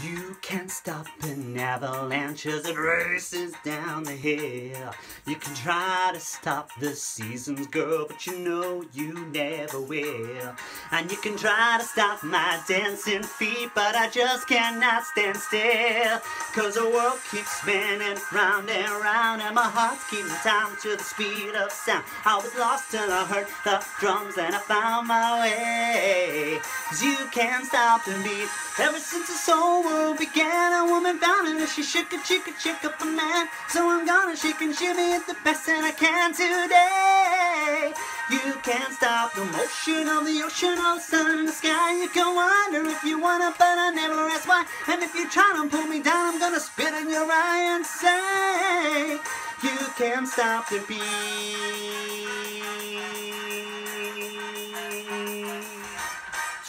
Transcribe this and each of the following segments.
You can't stop an avalanche as it races down the hill. You can try to stop the seasons, girl, but you know you never will. And you can try to stop my dancing feet, but I just cannot stand still. Cause the world keeps spinning round and round, and my heart's keeping time to the speed of sound. I was lost till I heard the drums and I found my way. Cause you can't stop the beat. Ever since the soul world began, a woman found it as she shook it, she could shake up a man. So I'm gonna shake and shimmy the best that I can today. You can't stop the motion of the ocean or the sun in the sky. You can wonder if you wanna, but I never ask why. And if you try to pull me down, I'm gonna spit in your eye and say, you can't stop the beat.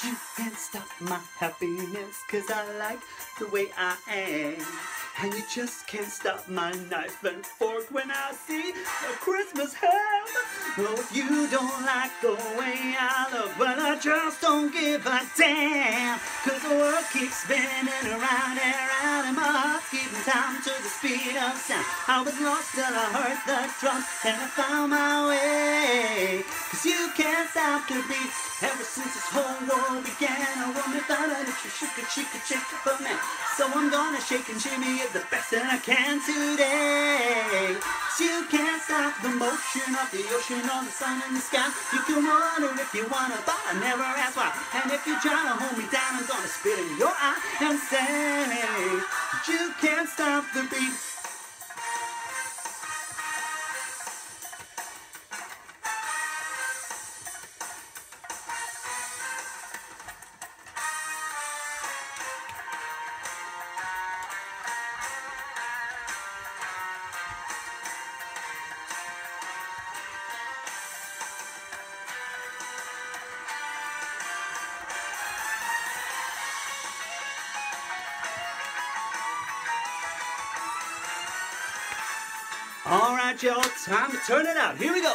You can't stop my happiness, cause I like the way I am. And you just can't stop my knife and fork when I see a Christmas ham. Oh, if you don't like the way I look, but I just don't give a damn. Cause the world keeps spinning around and around, and my heart's keeping time to the speed of sound. I was lost till I heard the drums and I found my way. Cause you can't stop the beat. Ever since this whole world began, a woman thought that if she shook it, she could shake it for me. So I'm gonna shake and shimmy the best that I can today. So you can't stop the motion of the ocean or the sun in the sky. You can wonder if you wanna, but I never ask why. And if you try to hold me down, I'm gonna spit in your eye and say, you can't stop the beat. Alright y'all, time to turn it out. Here we go.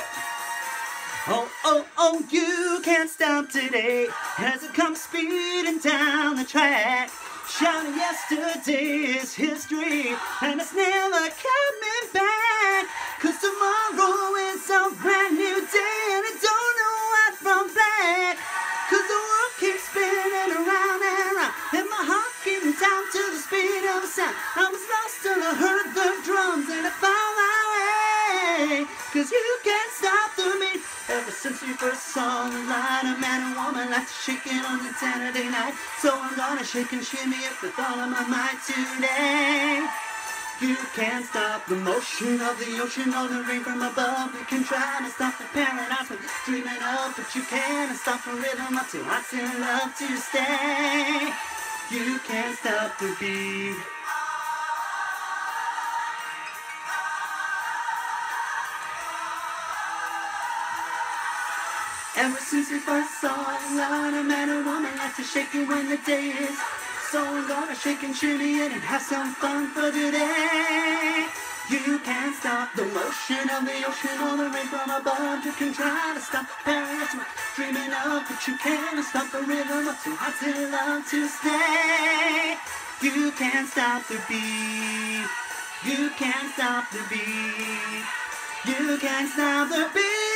Oh, oh, oh, you can't stop today as it comes speeding down the track. Shouting yesterday is history and it's never coming back. Cause tomorrow is a brand new day and I don't know what from black. Cause the world keeps spinning around and around, and my heart getting down to the speed of sound. I was lost till I heard the drums and I found my way. Cause you can't stop the beat. Ever since we first saw the light, a man and woman like to shake it on the Saturday night. So I'm gonna shake and shimmy it with all of my might today. You can't stop the motion of the ocean or the rain from above. You can try to stop the paradise we're dreaming of, but you can't stop the rhythm until I still love to stay. You can't stop the beat. Ever since we first saw the light, a man and woman like to shake it when the day is. So I'm gonna shake and shimmy it and have some fun for today. You can't stop the motion of the ocean or the rain from above. You can try to stop the paradise we're dreaming of, but you can't stop the rhythm of too hot to love to stay. You can't stop the beat. You can't stop the beat. You can't stop the beat.